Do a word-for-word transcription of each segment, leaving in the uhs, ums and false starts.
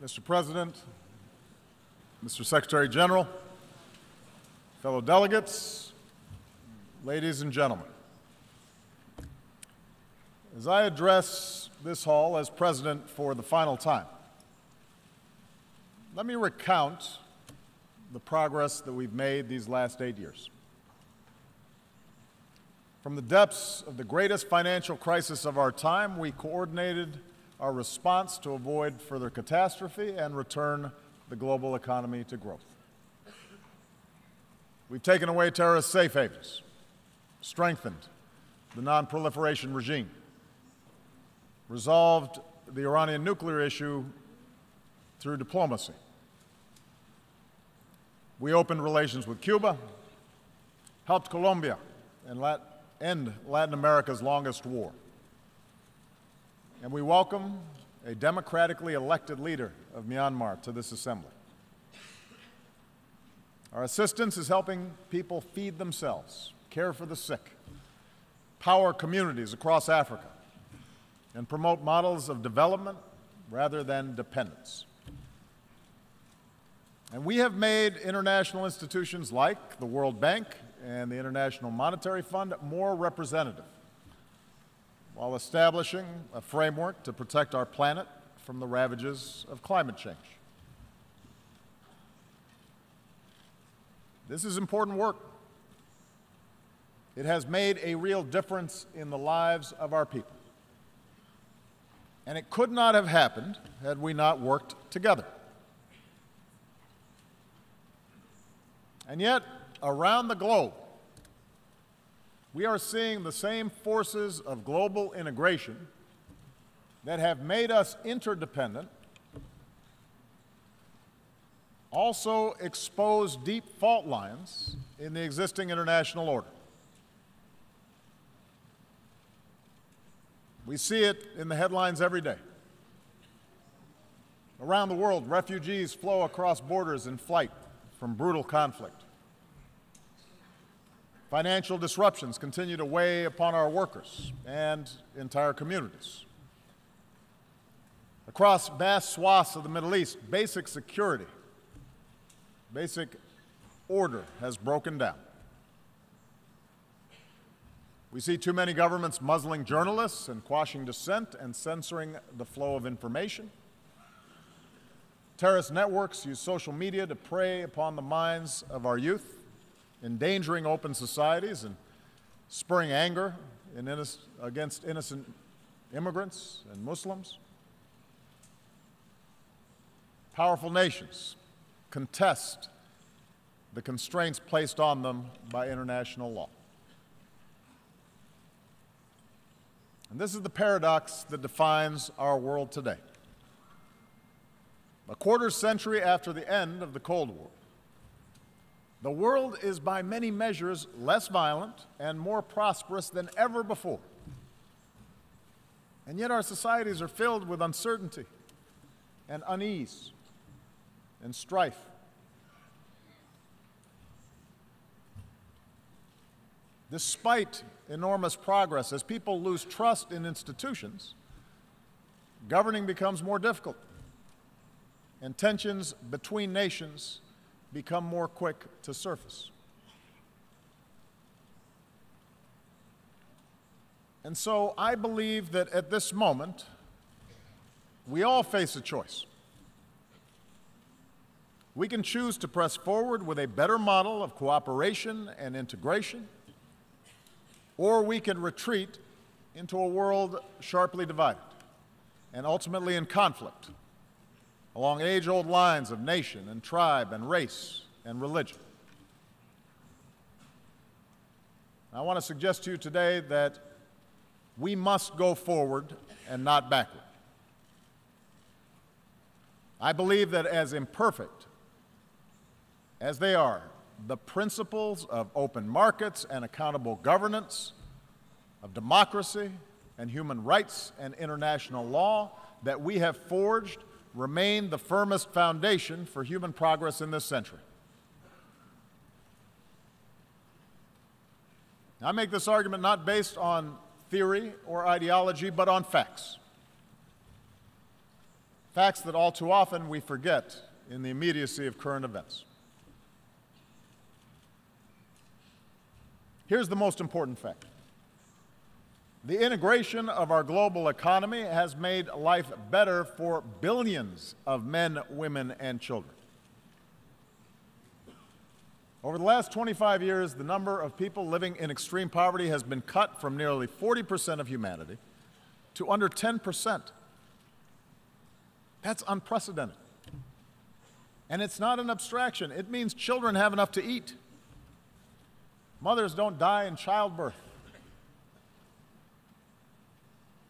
Mister President, Mister Secretary General, fellow delegates, ladies and gentlemen. As I address this hall as president for the final time, let me recount the progress that we've made these last eight years. From the depths of the greatest financial crisis of our time, we coordinated our response to avoid further catastrophe and return the global economy to growth. We've taken away terrorist safe havens, strengthened the non-proliferation regime, resolved the Iranian nuclear issue through diplomacy. We opened relations with Cuba, helped Colombia and Lat- end Latin America's longest war. And we welcome a democratically elected leader of Myanmar to this assembly. Our assistance is helping people feed themselves, care for the sick, power communities across Africa, and promote models of development rather than dependence. And we have made international institutions like the World Bank and the International Monetary Fund more representative, while establishing a framework to protect our planet from the ravages of climate change. This is important work. It has made a real difference in the lives of our people. And it could not have happened had we not worked together. And yet, around the globe, we are seeing the same forces of global integration that have made us interdependent also expose deep fault lines in the existing international order. We see it in the headlines every day. Around the world, refugees flow across borders in flight from brutal conflict. Financial disruptions continue to weigh upon our workers and entire communities. Across vast swaths of the Middle East, basic security, basic order has broken down. We see too many governments muzzling journalists and quashing dissent and censoring the flow of information. Terrorist networks use social media to prey upon the minds of our youth, endangering open societies and spurring anger in inno- against innocent immigrants and Muslims. Powerful nations contest the constraints placed on them by international law. And this is the paradox that defines our world today. A quarter century after the end of the Cold War, the world is by many measures less violent and more prosperous than ever before. And yet our societies are filled with uncertainty and unease and strife. Despite enormous progress, as people lose trust in institutions, governing becomes more difficult, and tensions between nations become more quick to surface. And so I believe that at this moment, we all face a choice. We can choose to press forward with a better model of cooperation and integration, or we can retreat into a world sharply divided and ultimately in conflict along age-old lines of nation and tribe and race and religion. I want to suggest to you today that we must go forward and not backward. I believe that as imperfect as they are, the principles of open markets and accountable governance, of democracy and human rights and international law that we have forged remain the firmest foundation for human progress in this century. I make this argument not based on theory or ideology, but on facts. facts that all too often we forget in the immediacy of current events. Here's the most important fact. The integration of our global economy has made life better for billions of men, women, and children. Over the last twenty-five years, the number of people living in extreme poverty has been cut from nearly forty percent of humanity to under ten percent. That's unprecedented. And it's not an abstraction. It means children have enough to eat. Mothers don't die in childbirth.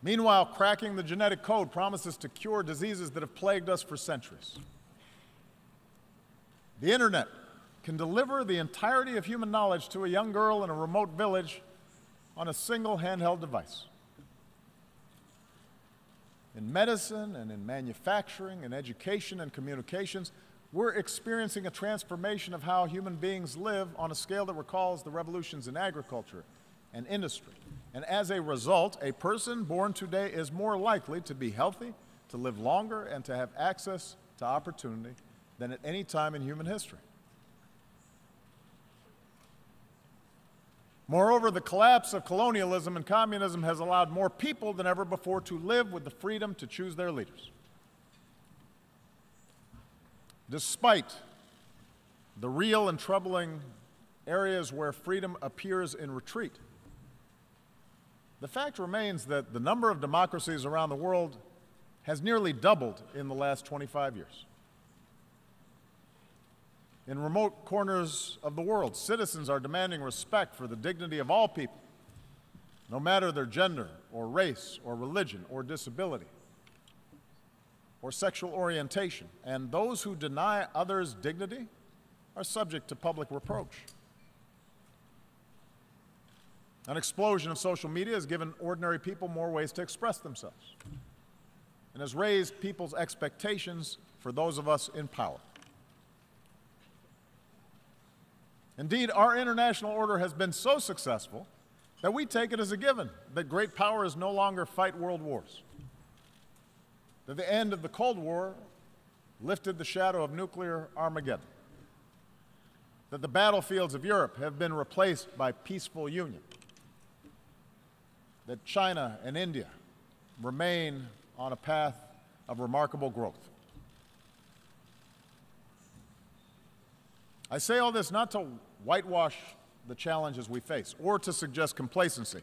Meanwhile, cracking the genetic code promises to cure diseases that have plagued us for centuries. The internet can deliver the entirety of human knowledge to a young girl in a remote village on a single handheld device. In medicine and in manufacturing and education and communications, we're experiencing a transformation of how human beings live on a scale that recalls the revolutions in agriculture and industry. And as a result, a person born today is more likely to be healthy, to live longer, and to have access to opportunity than at any time in human history. Moreover, the collapse of colonialism and communism has allowed more people than ever before to live with the freedom to choose their leaders. Despite the real and troubling areas where freedom appears in retreat, the fact remains that the number of democracies around the world has nearly doubled in the last twenty-five years. In remote corners of the world, citizens are demanding respect for the dignity of all people, no matter their gender or race or religion or disability or sexual orientation. And those who deny others dignity are subject to public reproach. An explosion of social media has given ordinary people more ways to express themselves and has raised people's expectations for those of us in power. Indeed, our international order has been so successful that we take it as a given that great powers no longer fight world wars, that the end of the Cold War lifted the shadow of nuclear Armageddon, that the battlefields of Europe have been replaced by peaceful union, that China and India remain on a path of remarkable growth. I say all this not to whitewash the challenges we face or to suggest complacency.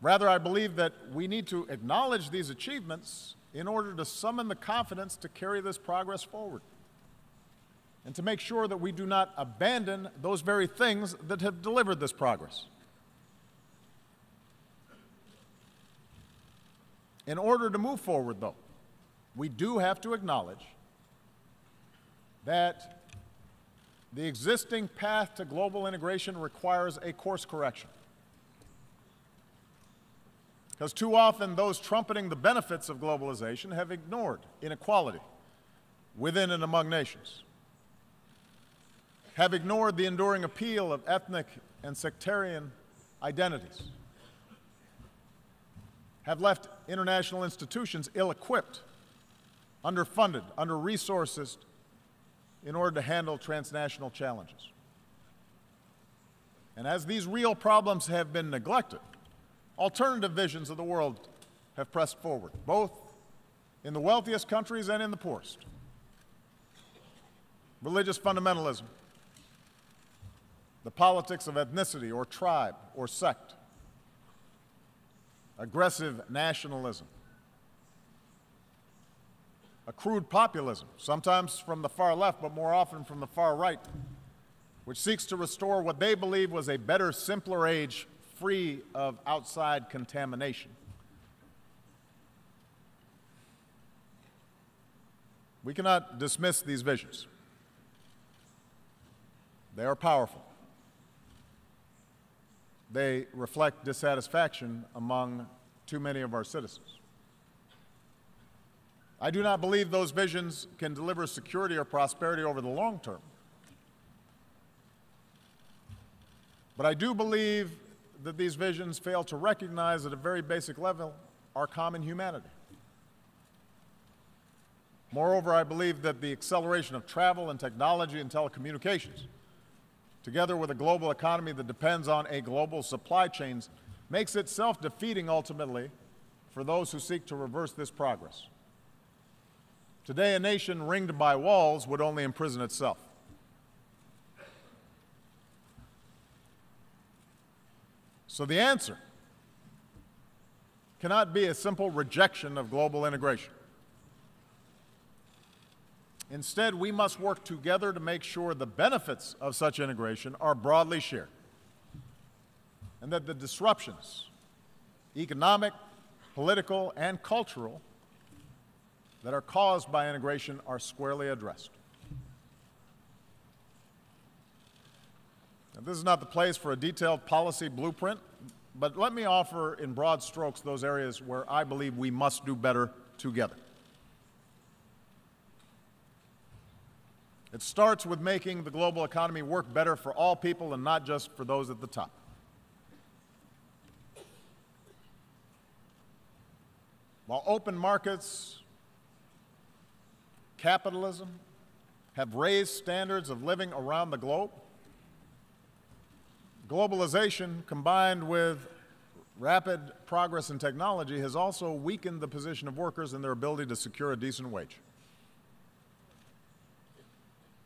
Rather, I believe that we need to acknowledge these achievements in order to summon the confidence to carry this progress forward and to make sure that we do not abandon those very things that have delivered this progress. In order to move forward, though, we do have to acknowledge that the existing path to global integration requires a course correction. Because too often, those trumpeting the benefits of globalization have ignored inequality within and among nations, have ignored the enduring appeal of ethnic and sectarian identities, have left international institutions ill-equipped, underfunded, under-resourced in order to handle transnational challenges. And as these real problems have been neglected, alternative visions of the world have pressed forward, both in the wealthiest countries and in the poorest. Religious fundamentalism, the politics of ethnicity or tribe or sect, aggressive nationalism, a crude populism, sometimes from the far left, but more often from the far right, which seeks to restore what they believe was a better, simpler age free of outside contamination. We cannot dismiss these visions. They are powerful. They reflect dissatisfaction among too many of our citizens. I do not believe those visions can deliver security or prosperity over the long term. But I do believe that these visions fail to recognize at a very basic level our common humanity. Moreover, I believe that the acceleration of travel and technology and telecommunications, together with a global economy that depends on a global supply chains, makes it self-defeating ultimately for those who seek to reverse this progress. Today, a nation ringed by walls would only imprison itself. So the answer cannot be a simple rejection of global integration. Instead, we must work together to make sure the benefits of such integration are broadly shared, and that the disruptions, economic, political, and cultural, that are caused by integration are squarely addressed. Now, this is not the place for a detailed policy blueprint, but let me offer in broad strokes those areas where I believe we must do better together. It starts with making the global economy work better for all people and not just for those at the top. While open markets, capitalism have raised standards of living around the globe, globalization combined with rapid progress in technology has also weakened the position of workers and their ability to secure a decent wage.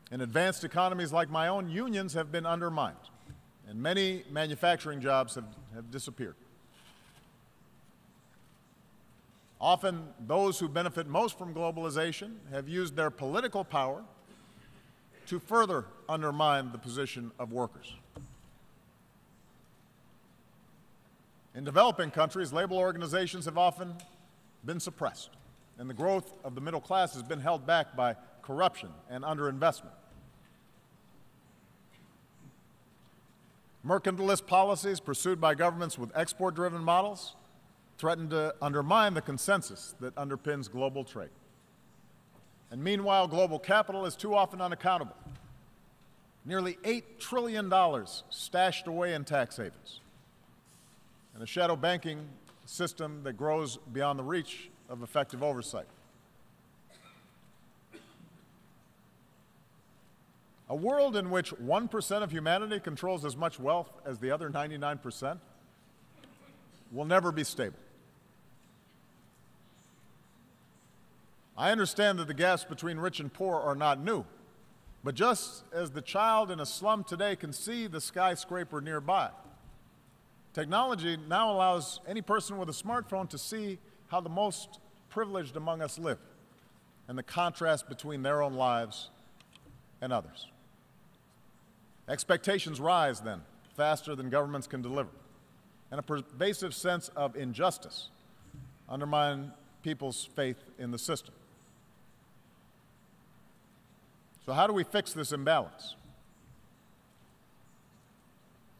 In advanced economies like my own, unions have been undermined, and many manufacturing jobs have, have disappeared. Often, those who benefit most from globalization have used their political power to further undermine the position of workers. In developing countries, labor organizations have often been suppressed, and the growth of the middle class has been held back by corruption and underinvestment. Mercantilist policies pursued by governments with export-driven models threaten to undermine the consensus that underpins global trade. And meanwhile, global capital is too often unaccountable. Nearly eight trillion dollars stashed away in tax havens, and a shadow banking system that grows beyond the reach of effective oversight. A world in which one percent of humanity controls as much wealth as the other ninety-nine percent will never be stable. I understand that the gaps between rich and poor are not new, but just as the child in a slum today can see the skyscraper nearby, technology now allows any person with a smartphone to see how the most privileged among us live and the contrast between their own lives and others. Expectations rise, then, faster than governments can deliver, and a pervasive sense of injustice undermines people's faith in the system. So how do we fix this imbalance?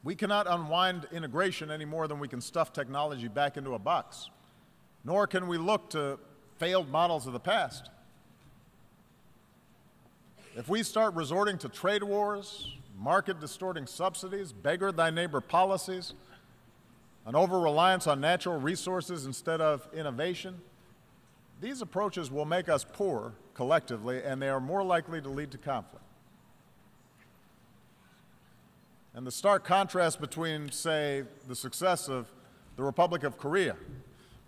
We cannot unwind integration any more than we can stuff technology back into a box, nor can we look to failed models of the past. If we start resorting to trade wars, market-distorting subsidies, beggar-thy-neighbor policies, an over-reliance on natural resources instead of innovation, these approaches will make us poorer collectively, and they are more likely to lead to conflict. And the stark contrast between, say, the success of the Republic of Korea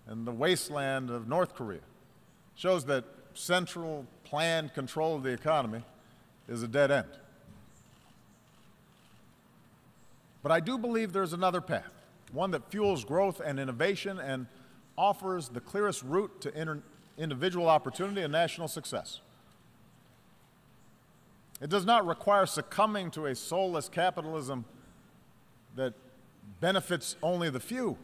and the wasteland of North Korea shows that central planned control of the economy is a dead end. But I do believe there's another path, one that fuels growth and innovation and offers the clearest route to individual opportunity and national success. It does not require succumbing to a soulless capitalism that benefits only the few,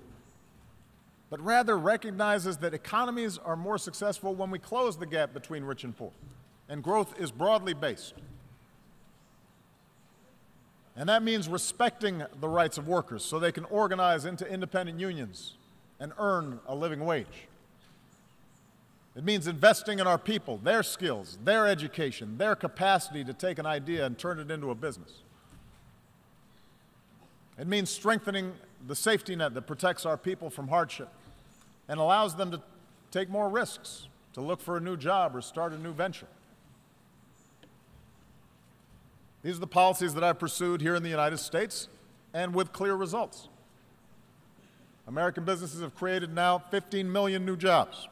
but rather recognizes that economies are more successful when we close the gap between rich and poor, and growth is broadly based. And that means respecting the rights of workers so they can organize into independent unions and earn a living wage. It means investing in our people, their skills, their education, their capacity to take an idea and turn it into a business. It means strengthening the safety net that protects our people from hardship and allows them to take more risks, to look for a new job or start a new venture. These are the policies that I've pursued here in the United States and with clear results. American businesses have created now fifteen million new jobs.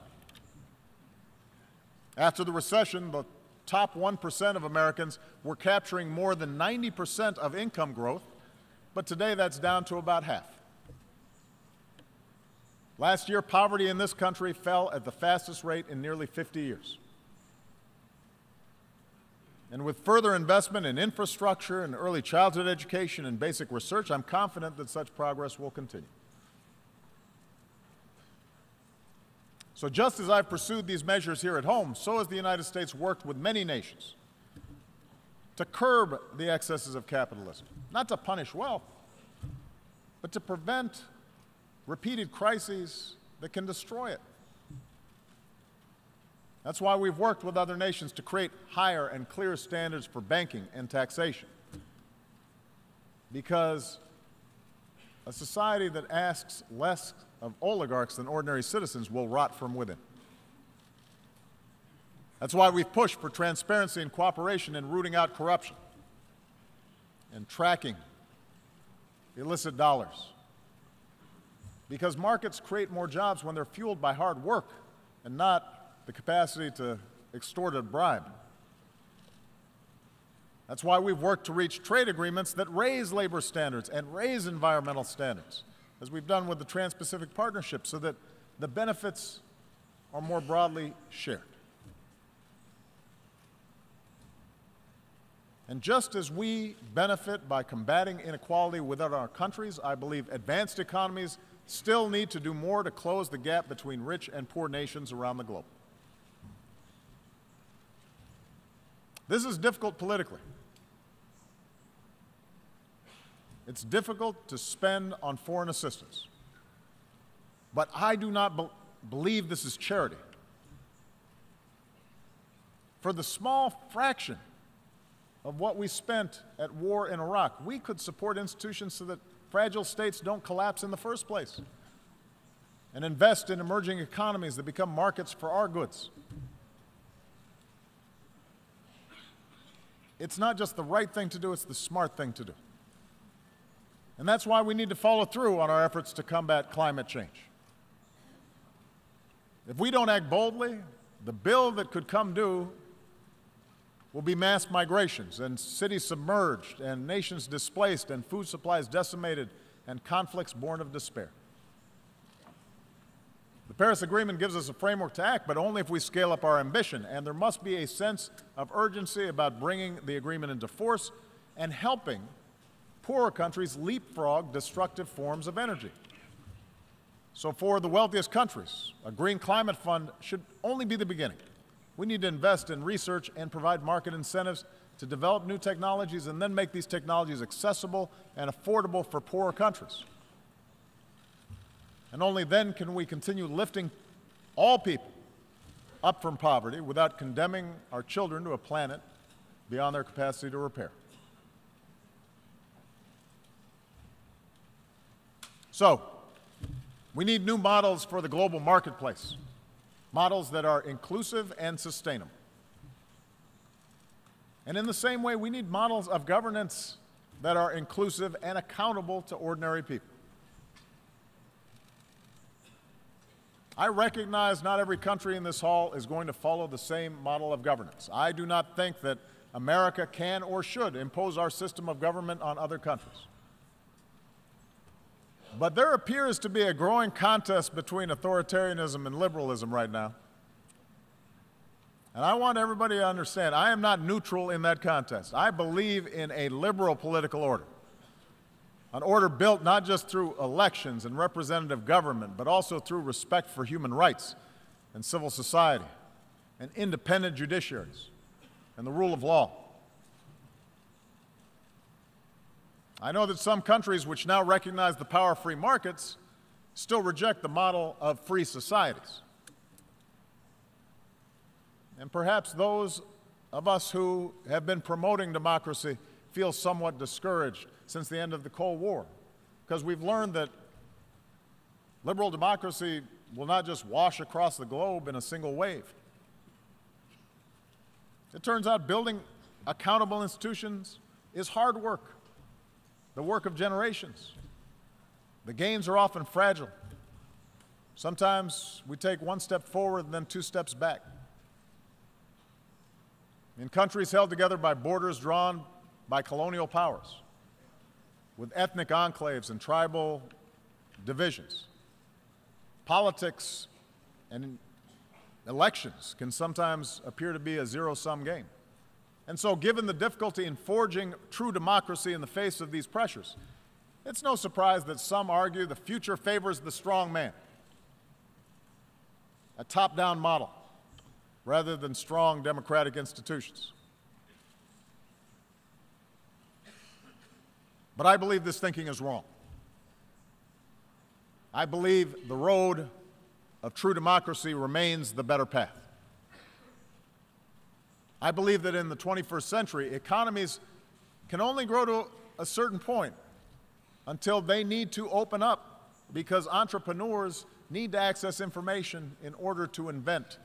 After the recession, the top one percent of Americans were capturing more than ninety percent of income growth, but today that's down to about half. Last year, poverty in this country fell at the fastest rate in nearly fifty years. And with further investment in infrastructure and early childhood education and basic research, I'm confident that such progress will continue. So just as I've pursued these measures here at home, so has the United States worked with many nations to curb the excesses of capitalism, not to punish wealth, but to prevent repeated crises that can destroy it. That's why we've worked with other nations to create higher and clear standards for banking and taxation, because a society that asks less of oligarchs than ordinary citizens will rot from within. That's why we've pushed for transparency and cooperation in rooting out corruption and tracking illicit dollars, because markets create more jobs when they're fueled by hard work and not the capacity to extort a bribe. That's why we've worked to reach trade agreements that raise labor standards and raise environmental standards, as we've done with the Trans-Pacific Partnership, so that the benefits are more broadly shared. And just as we benefit by combating inequality within our countries, I believe advanced economies still need to do more to close the gap between rich and poor nations around the globe. This is difficult politically. It's difficult to spend on foreign assistance. But I do not be- believe this is charity. For the small fraction of what we spent at war in Iraq, we could support institutions so that fragile states don't collapse in the first place, and invest in emerging economies that become markets for our goods. It's not just the right thing to do, it's the smart thing to do. And that's why we need to follow through on our efforts to combat climate change. If we don't act boldly, the bill that could come due will be mass migrations and cities submerged and nations displaced and food supplies decimated and conflicts born of despair. The Paris Agreement gives us a framework to act, but only if we scale up our ambition, and there must be a sense of urgency about bringing the agreement into force and helping poorer countries leapfrog destructive forms of energy. So for the wealthiest countries, a Green Climate Fund should only be the beginning. We need to invest in research and provide market incentives to develop new technologies and then make these technologies accessible and affordable for poorer countries. And only then can we continue lifting all people up from poverty without condemning our children to a planet beyond their capacity to repair. So, we need new models for the global marketplace, models that are inclusive and sustainable. And in the same way, we need models of governance that are inclusive and accountable to ordinary people. I recognize not every country in this hall is going to follow the same model of governance. I do not think that America can or should impose our system of government on other countries. But there appears to be a growing contest between authoritarianism and liberalism right now. And I want everybody to understand, I am not neutral in that contest. I believe in a liberal political order, an order built not just through elections and representative government, but also through respect for human rights and civil society and independent judiciaries and the rule of law. I know that some countries which now recognize the power of free markets still reject the model of free societies. And perhaps those of us who have been promoting democracy feel somewhat discouraged since the end of the Cold War, because we've learned that liberal democracy will not just wash across the globe in a single wave. It turns out building accountable institutions is hard work, the work of generations. The gains are often fragile. Sometimes we take one step forward and then two steps back. In countries held together by borders drawn by colonial powers, with ethnic enclaves and tribal divisions, politics and elections can sometimes appear to be a zero-sum game. And so, given the difficulty in forging true democracy in the face of these pressures, it's no surprise that some argue the future favors the strong man, a top-down model, rather than strong democratic institutions. But I believe this thinking is wrong. I believe the road of true democracy remains the better path. I believe that in the twenty-first century, economies can only grow to a certain point until they need to open up, because entrepreneurs need to access information in order to invent.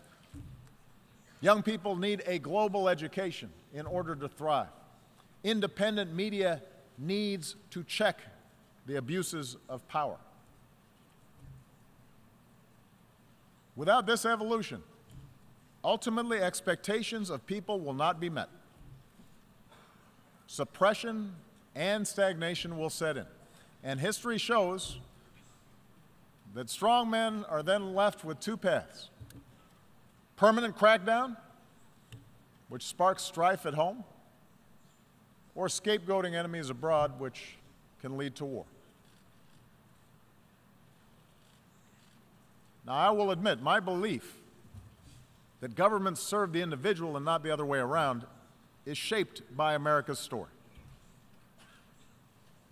Young people need a global education in order to thrive. Independent media needs to check the abuses of power. Without this evolution, ultimately, expectations of people will not be met. Suppression and stagnation will set in. And history shows that strong men are then left with two paths: permanent crackdown, which sparks strife at home, or scapegoating enemies abroad, which can lead to war. Now, I will admit, my belief that governments serve the individual and not the other way around is shaped by America's story.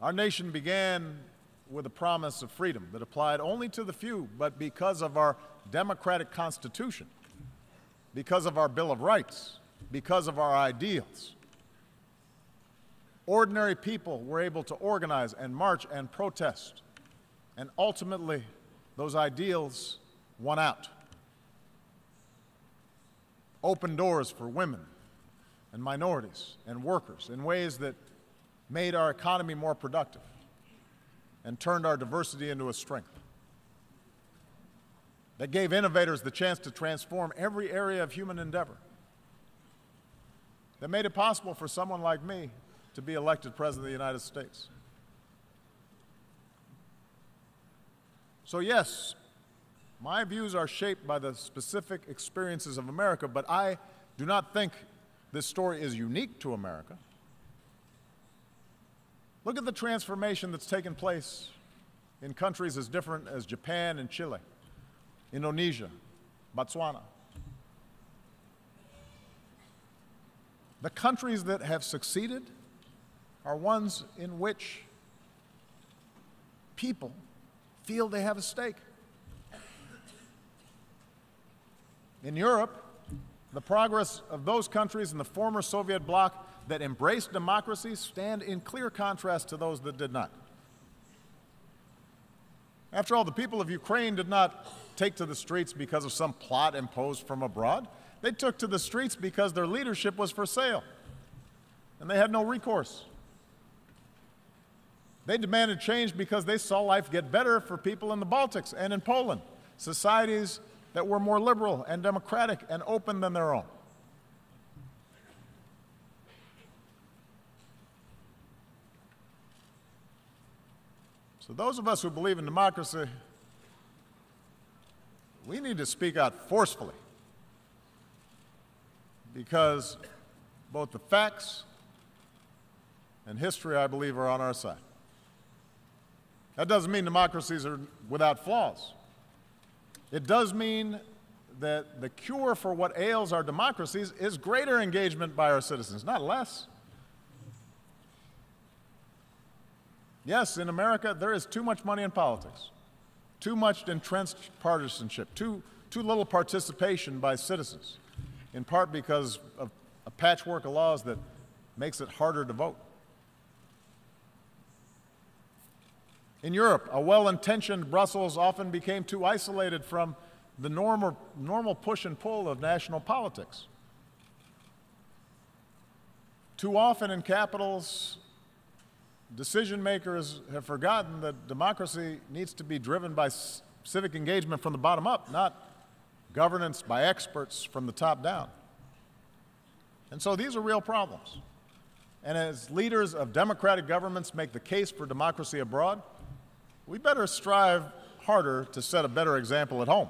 Our nation began with a promise of freedom that applied only to the few, but because of our democratic constitution, because of our Bill of Rights, because of our ideals, ordinary people were able to organize and march and protest, and ultimately those ideals won out. Open doors for women and minorities and workers in ways that made our economy more productive and turned our diversity into a strength. That gave innovators the chance to transform every area of human endeavor. That made it possible for someone like me to be elected President of the United States. So yes, my views are shaped by the specific experiences of America, but I do not think this story is unique to America. Look at the transformation that's taken place in countries as different as Japan and Chile, Indonesia, Botswana. The countries that have succeeded are ones in which people feel they have a stake. In Europe, the progress of those countries in the former Soviet bloc that embraced democracy stand in clear contrast to those that did not. After all, the people of Ukraine did not take to the streets because of some plot imposed from abroad. They took to the streets because their leadership was for sale, and they had no recourse. They demanded change because they saw life get better for people in the Baltics and in Poland, societies that were more liberal and democratic and open than their own. So those of us who believe in democracy, we need to speak out forcefully, because both the facts and history, I believe, are on our side. That doesn't mean democracies are without flaws. It does mean that the cure for what ails our democracies is greater engagement by our citizens, not less. Yes, in America, there is too much money in politics, too much entrenched partisanship, too, too little participation by citizens, in part because of a patchwork of laws that makes it harder to vote. In Europe, a well-intentioned Brussels often became too isolated from the normal, normal push and pull of national politics. Too often in capitals, decision makers have forgotten that democracy needs to be driven by civic engagement from the bottom up, not governance by experts from the top down. And so these are real problems. And as leaders of democratic governments make the case for democracy abroad, we better strive harder to set a better example at home.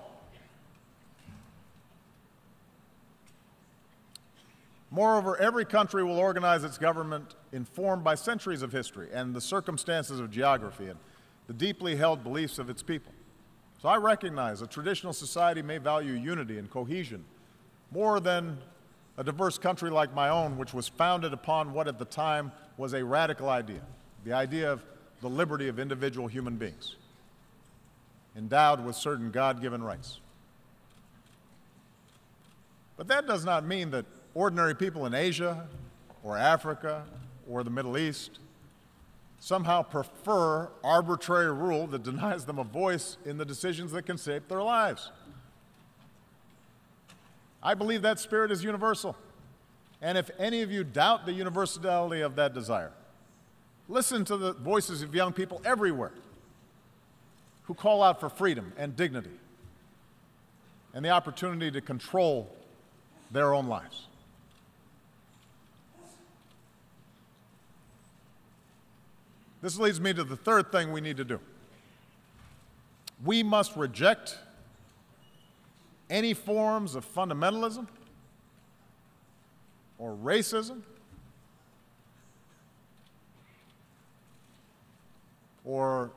Moreover, every country will organize its government informed by centuries of history and the circumstances of geography and the deeply held beliefs of its people. So I recognize a traditional society may value unity and cohesion more than a diverse country like my own, which was founded upon what at the time was a radical idea, the idea of the liberty of individual human beings, endowed with certain God-given rights. But that does not mean that ordinary people in Asia or Africa or the Middle East somehow prefer arbitrary rule that denies them a voice in the decisions that can shape their lives. I believe that spirit is universal. And if any of you doubt the universality of that desire, listen to the voices of young people everywhere who call out for freedom and dignity and the opportunity to control their own lives. This leads me to the third thing we need to do. We must reject any forms of fundamentalism or racism or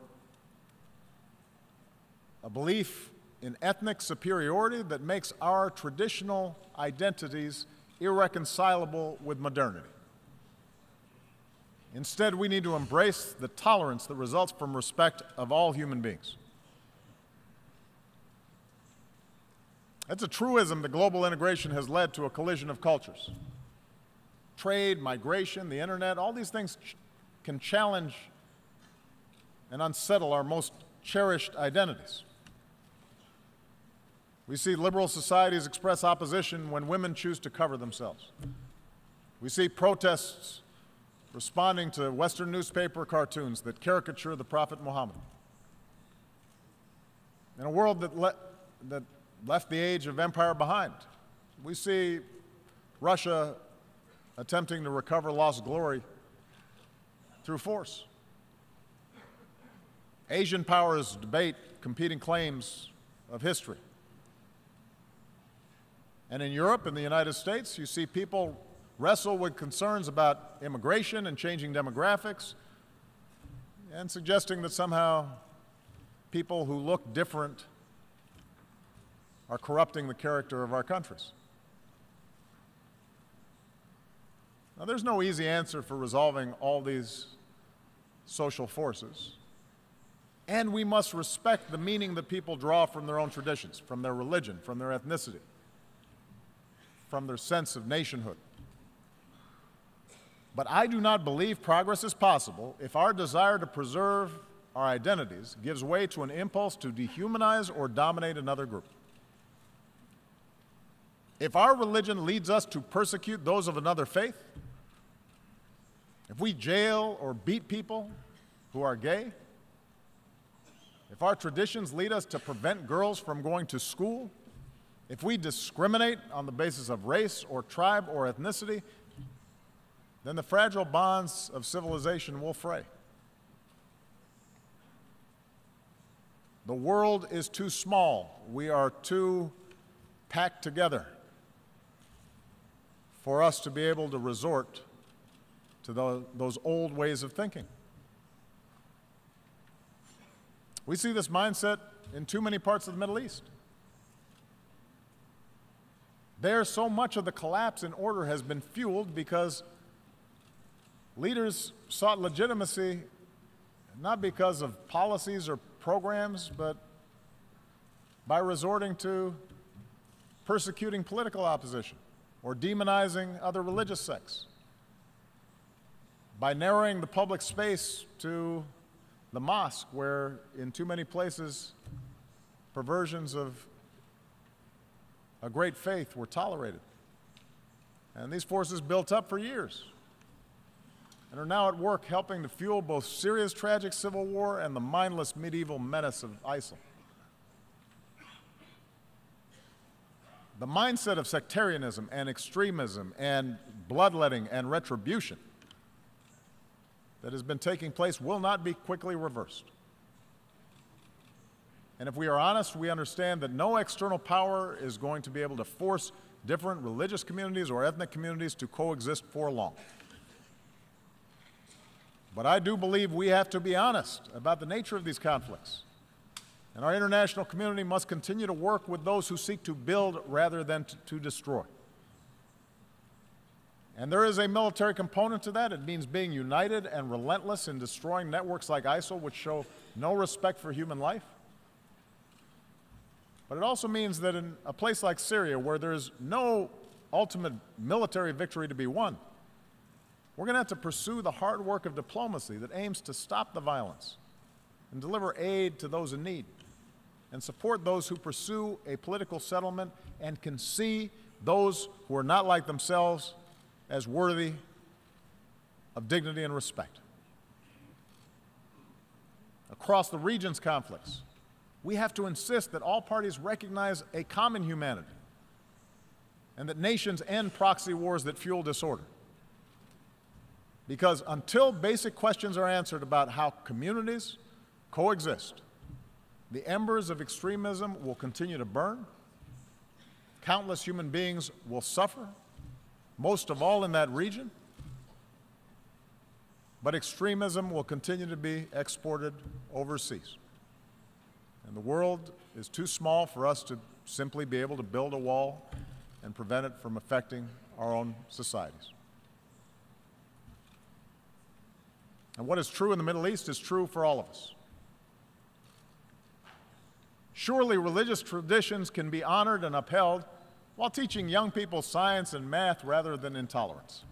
a belief in ethnic superiority that makes our traditional identities irreconcilable with modernity. Instead, we need to embrace the tolerance that results from respect of all human beings. It's a truism that global integration has led to a collision of cultures. Trade, migration, the internet, all these things ch- can challenge and unsettle our most cherished identities. We see liberal societies express opposition when women choose to cover themselves. We see protests responding to Western newspaper cartoons that caricature the Prophet Muhammad. In a world that, le that left the age of empire behind, we see Russia attempting to recover lost glory through force. Asian powers debate competing claims of history. And in Europe and the United States, you see people wrestle with concerns about immigration and changing demographics, and suggesting that somehow people who look different are corrupting the character of our countries. Now, there's no easy answer for resolving all these social forces. And we must respect the meaning that people draw from their own traditions, from their religion, from their ethnicity, from their sense of nationhood. But I do not believe progress is possible if our desire to preserve our identities gives way to an impulse to dehumanize or dominate another group. If our religion leads us to persecute those of another faith, if we jail or beat people who are gay, if our traditions lead us to prevent girls from going to school, if we discriminate on the basis of race or tribe or ethnicity, then the fragile bonds of civilization will fray. The world is too small. We are too packed together for us to be able to resort to the, those old ways of thinking. We see this mindset in too many parts of the Middle East. There, so much of the collapse in order has been fueled because leaders sought legitimacy not because of policies or programs, but by resorting to persecuting political opposition or demonizing other religious sects, by narrowing the public space to the mosque, where in too many places perversions of a great faith were tolerated. And these forces built up for years and are now at work helping to fuel both Syria's tragic civil war and the mindless medieval menace of ISIL. The mindset of sectarianism and extremism and bloodletting and retribution that has been taking place will not be quickly reversed. And if we are honest, we understand that no external power is going to be able to force different religious communities or ethnic communities to coexist for long. But I do believe we have to be honest about the nature of these conflicts. And our international community must continue to work with those who seek to build rather than to, to destroy. And there is a military component to that. It means being united and relentless in destroying networks like ISIL, which show no respect for human life. But it also means that in a place like Syria, where there's no ultimate military victory to be won, we're going to have to pursue the hard work of diplomacy that aims to stop the violence and deliver aid to those in need and support those who pursue a political settlement and can see those who are not like themselves as worthy of dignity and respect. Across the region's conflicts, we have to insist that all parties recognize a common humanity and that nations end proxy wars that fuel disorder. Because until basic questions are answered about how communities coexist, the embers of extremism will continue to burn. Countless human beings will suffer, most of all in that region. But extremism will continue to be exported overseas. And the world is too small for us to simply be able to build a wall and prevent it from affecting our own societies. And what is true in the Middle East is true for all of us. Surely religious traditions can be honored and upheld while teaching young people science and math rather than intolerance.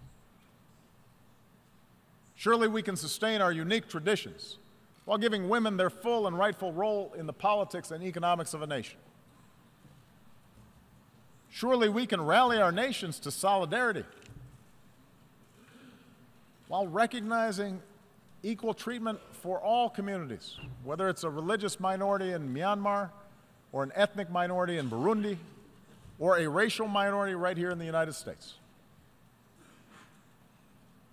Surely we can sustain our unique traditions while giving women their full and rightful role in the politics and economics of a nation. Surely we can rally our nations to solidarity while recognizing equal treatment for all communities, whether it's a religious minority in Myanmar or an ethnic minority in Burundi or a racial minority right here in the United States.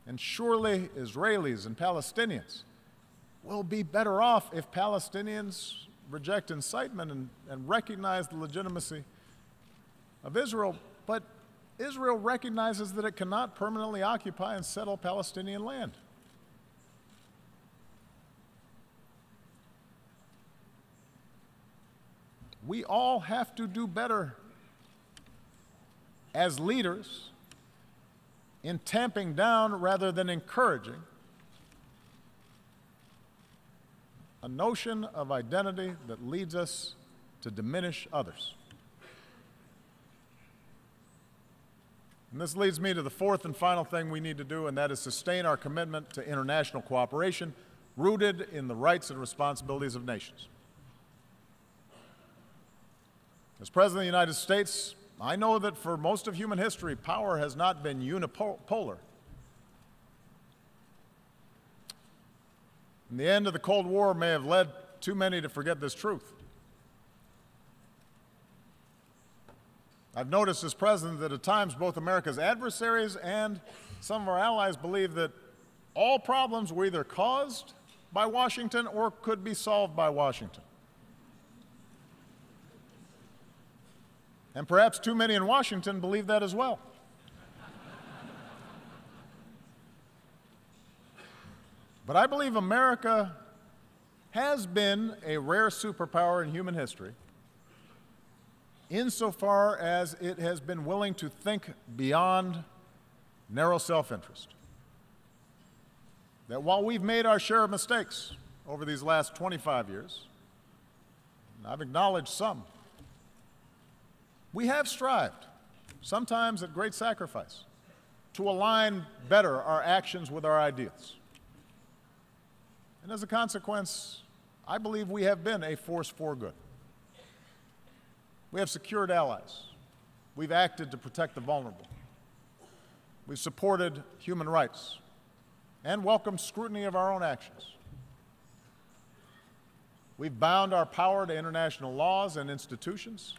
And surely Israelis and Palestinians we'll be better off if Palestinians reject incitement and, and recognize the legitimacy of Israel, but Israel recognizes that it cannot permanently occupy and settle Palestinian land. We all have to do better as leaders in tamping down rather than encouraging a notion of identity that leads us to diminish others. And this leads me to the fourth and final thing we need to do, and that is sustain our commitment to international cooperation rooted in the rights and responsibilities of nations. As President of the United States, I know that for most of human history, power has not been unipolar. And the end of the Cold War may have led too many to forget this truth. I've noticed as president that at times both America's adversaries and some of our allies believe that all problems were either caused by Washington or could be solved by Washington. And perhaps too many in Washington believe that as well. But I believe America has been a rare superpower in human history insofar as it has been willing to think beyond narrow self-interest. That while we've made our share of mistakes over these last twenty-five years, and I've acknowledged some, we have strived, sometimes at great sacrifice, to align better our actions with our ideals. And as a consequence, I believe we have been a force for good. We have secured allies. We've acted to protect the vulnerable. We've supported human rights. and welcomed scrutiny of our own actions. We've bound our power to international laws and institutions.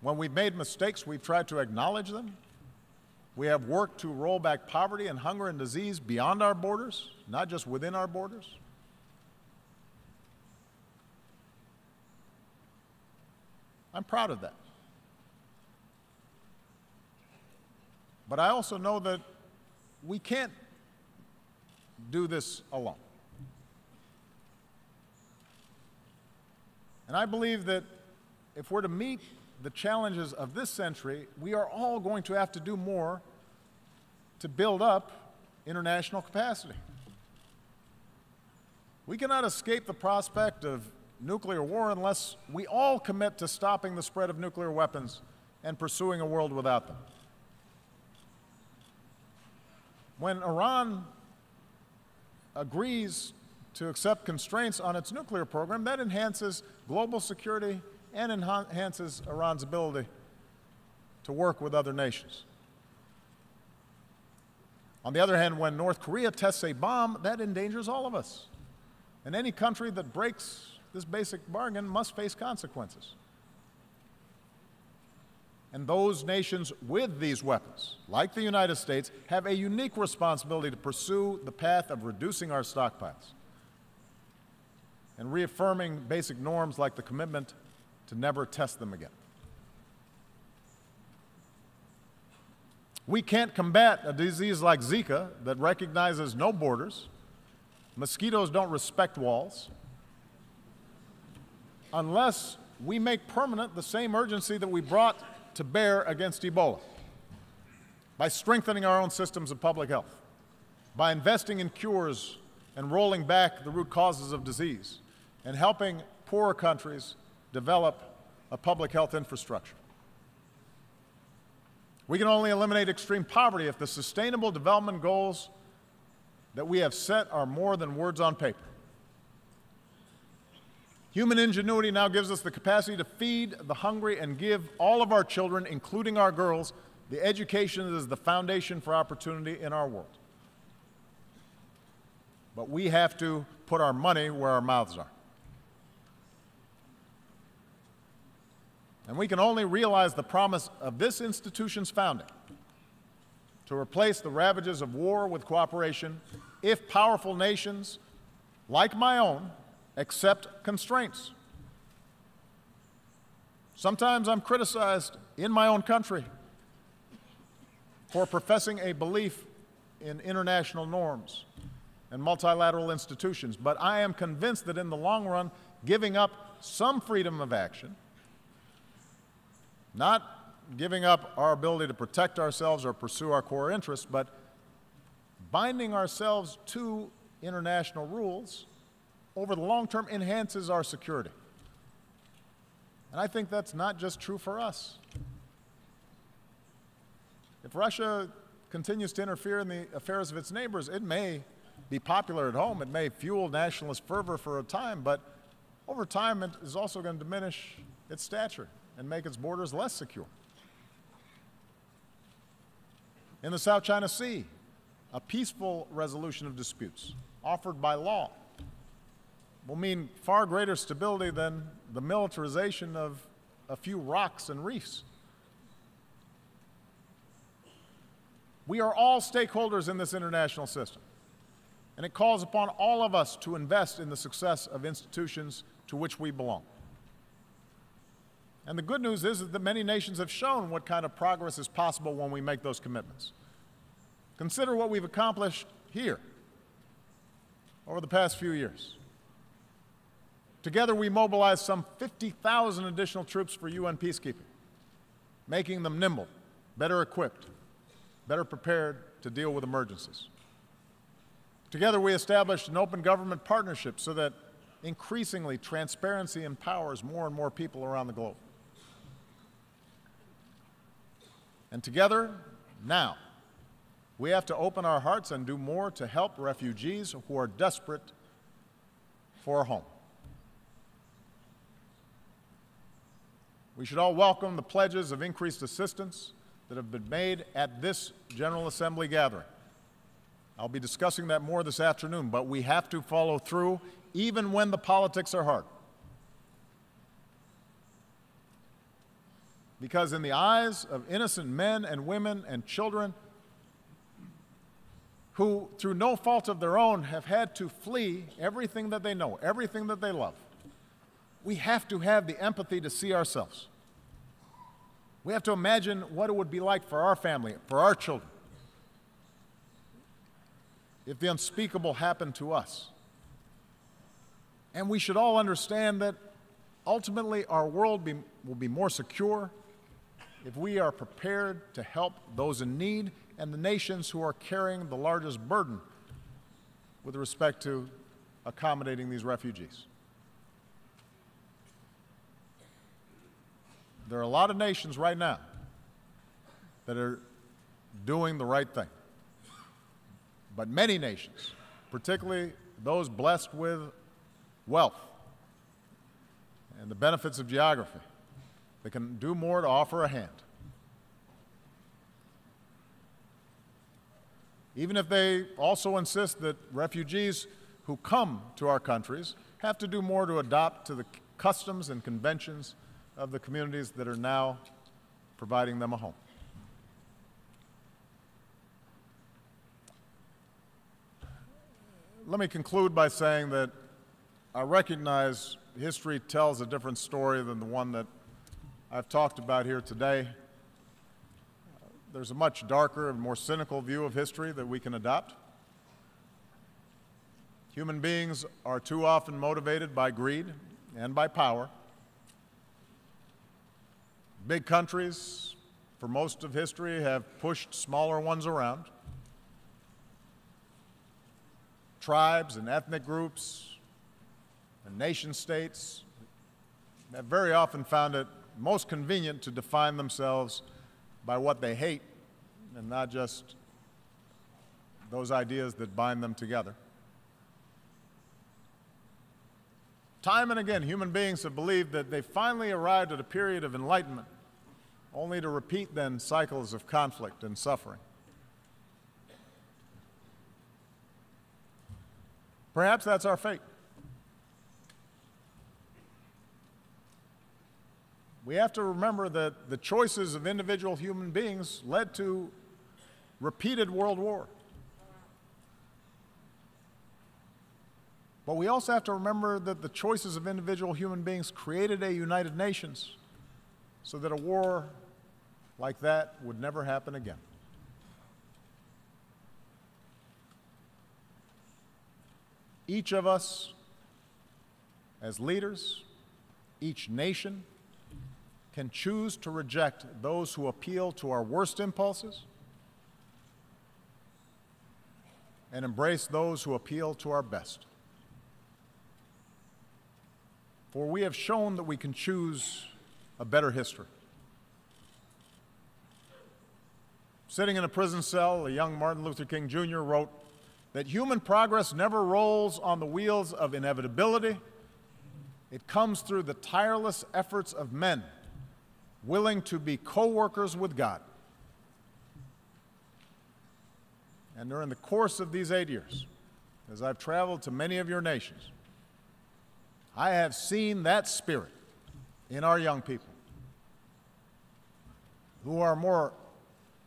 When we've made mistakes, we've tried to acknowledge them. We have worked to roll back poverty and hunger and disease beyond our borders, not just within our borders. I'm proud of that. But I also know that we can't do this alone. And I believe that if we're to meet the challenges of this century, we are all going to have to do more to build up international capacity. We cannot escape the prospect of nuclear war unless we all commit to stopping the spread of nuclear weapons and pursuing a world without them. When Iran agrees to accept constraints on its nuclear program, that enhances global security and enhances Iran's ability to work with other nations. On the other hand, when North Korea tests a bomb, that endangers all of us. And any country that breaks this basic bargain must face consequences. And those nations with these weapons, like the United States, have a unique responsibility to pursue the path of reducing our stockpiles and reaffirming basic norms like the commitment to never test them again. We can't combat a disease like Zika that recognizes no borders, mosquitoes don't respect walls, unless we make permanent the same urgency that we brought to bear against Ebola by strengthening our own systems of public health, by investing in cures and rolling back the root causes of disease, and helping poorer countries develop a public health infrastructure. We can only eliminate extreme poverty if the sustainable development goals that we have set are more than words on paper. Human ingenuity now gives us the capacity to feed the hungry and give all of our children, including our girls, the education that is the foundation for opportunity in our world. But we have to put our money where our mouths are. And we can only realize the promise of this institution's founding to replace the ravages of war with cooperation if powerful nations, like my own, accept constraints. Sometimes I'm criticized in my own country for professing a belief in international norms and multilateral institutions, but I am convinced that in the long run, giving up some freedom of action, not giving up our ability to protect ourselves or pursue our core interests, but binding ourselves to international rules over the long term enhances our security. And I think that's not just true for us. If Russia continues to interfere in the affairs of its neighbors, it may be popular at home, it may fuel nationalist fervor for a time, but over time it is also going to diminish its stature and make its borders less secure. In the South China Sea, a peaceful resolution of disputes offered by law will mean far greater stability than the militarization of a few rocks and reefs. We are all stakeholders in this international system. And it calls upon all of us to invest in the success of institutions to which we belong. And the good news is that many nations have shown what kind of progress is possible when we make those commitments. Consider what we've accomplished here over the past few years. Together, we mobilized some fifty thousand additional troops for U N peacekeeping, making them nimble, better equipped, better prepared to deal with emergencies. Together, we established an open government partnership so that increasingly transparency empowers more and more people around the globe. And together, now, we have to open our hearts and do more to help refugees who are desperate for a home. We should all welcome the pledges of increased assistance that have been made at this General Assembly gathering. I'll be discussing that more this afternoon, but we have to follow through even when the politics are hard. Because in the eyes of innocent men and women and children who, through no fault of their own, have had to flee everything that they know, everything that they love, we have to have the empathy to see ourselves. We have to imagine what it would be like for our family, for our children, if the unspeakable happened to us. And we should all understand that ultimately our world be, will be more secure if we are prepared to help those in need and the nations who are carrying the largest burden with respect to accommodating these refugees. There are a lot of nations right now that are doing the right thing, but many nations, particularly those blessed with wealth and the benefits of geography, they can do more to offer a hand. Even if they also insist that refugees who come to our countries have to do more to adapt to the customs and conventions of the communities that are now providing them a home. Let me conclude by saying that I recognize history tells a different story than the one that I've talked about here today. There's a much darker and more cynical view of history that we can adopt. Human beings are too often motivated by greed and by power. Big countries, for most of history, have pushed smaller ones around. Tribes and ethnic groups and nation-states have very often found it most convenient to define themselves by what they hate and not just those ideas that bind them together. Time and again, human beings have believed that they finally arrived at a period of enlightenment, only to repeat then cycles of conflict and suffering. Perhaps that's our fate. We have to remember that the choices of individual human beings led to repeated world war. But we also have to remember that the choices of individual human beings created a United Nations so that a war like that would never happen again. Each of us, as leaders, each nation, can choose to reject those who appeal to our worst impulses and embrace those who appeal to our best. For we have shown that we can choose a better history. Sitting in a prison cell, a young Martin Luther King, Junior wrote that human progress never rolls on the wheels of inevitability. It comes through the tireless efforts of men willing to be co-workers with God. And during the course of these eight years, as I've traveled to many of your nations, I have seen that spirit in our young people, who are more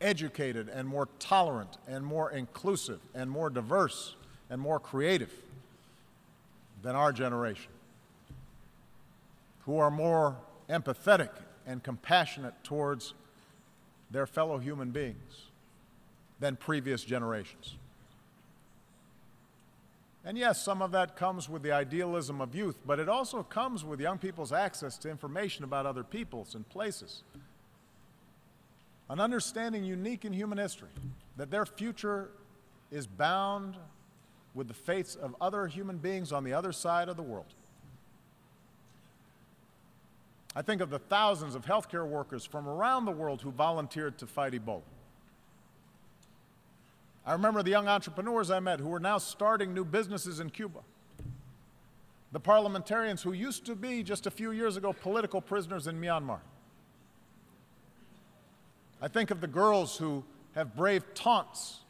educated and more tolerant and more inclusive and more diverse and more creative than our generation, who are more empathetic and compassionate towards their fellow human beings than previous generations. And yes, some of that comes with the idealism of youth, but it also comes with young people's access to information about other peoples and places. An understanding unique in human history that their future is bound with the fates of other human beings on the other side of the world. I think of the thousands of healthcare workers from around the world who volunteered to fight Ebola. I remember the young entrepreneurs I met who are now starting new businesses in Cuba. The parliamentarians who used to be, just a few years ago, political prisoners in Myanmar. I think of the girls who have braved taunts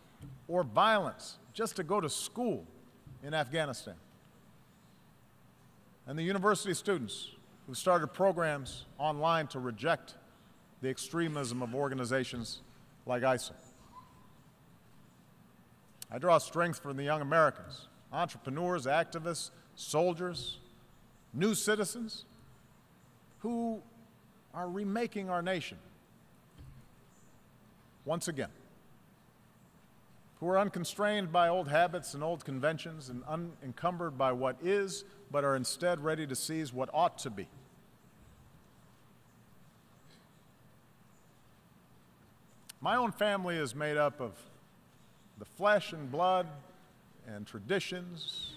or violence just to go to school in Afghanistan. And the university students who started programs online to reject the extremism of organizations like ISIL. I draw strength from the young Americans, entrepreneurs, activists, soldiers, new citizens who are remaking our nation once again, who are unconstrained by old habits and old conventions and unencumbered by what is, but are instead ready to seize what ought to be. My own family is made up of the flesh and blood and traditions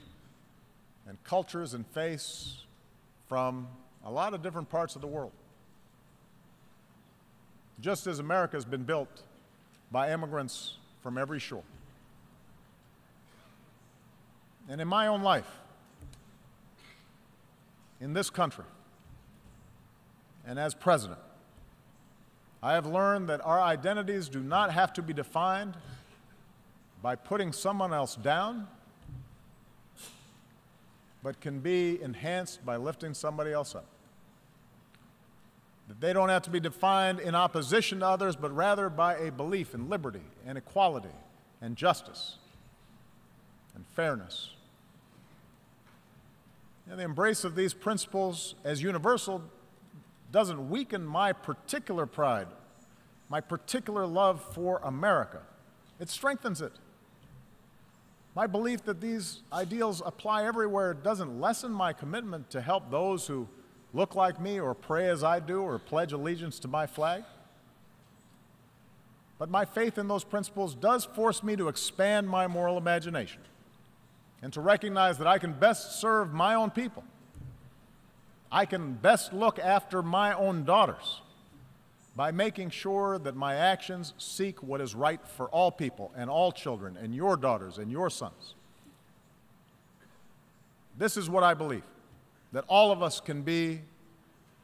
and cultures and faiths from a lot of different parts of the world. Just as America has been built by immigrants from every shore. And in my own life, in this country, and as president, I have learned that our identities do not have to be defined by putting someone else down, but can be enhanced by lifting somebody else up. That they don't have to be defined in opposition to others, but rather by a belief in liberty and equality and justice and fairness. And the embrace of these principles as universal doesn't weaken my particular pride, my particular love for America. It strengthens it. My belief that these ideals apply everywhere doesn't lessen my commitment to help those who look like me or pray as I do or pledge allegiance to my flag. But my faith in those principles does force me to expand my moral imagination and to recognize that I can best serve my own people. I can best look after my own daughters by making sure that my actions seek what is right for all people and all children and your daughters and your sons. This is what I believe, that all of us can be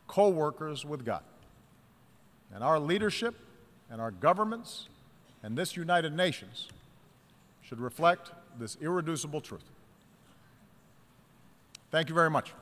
co-workers with God. And our leadership and our governments and this United Nations should reflect this irreducible truth. Thank you very much.